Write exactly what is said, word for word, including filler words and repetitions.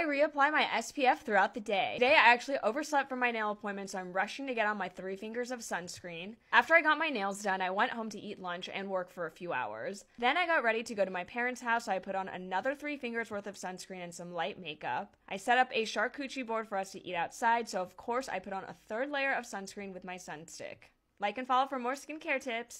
I reapply my S P F throughout the day. Today I actually overslept from my nail appointment, so I'm rushing to get on my three fingers of sunscreen. After I got my nails done, I went home to eat lunch and work for a few hours. Then I got ready to go to my parents' house, so I put on another three fingers worth of sunscreen and some light makeup. I set up a charcuterie board for us to eat outside, so of course I put on a third layer of sunscreen with my sunstick. Like and follow for more skincare tips.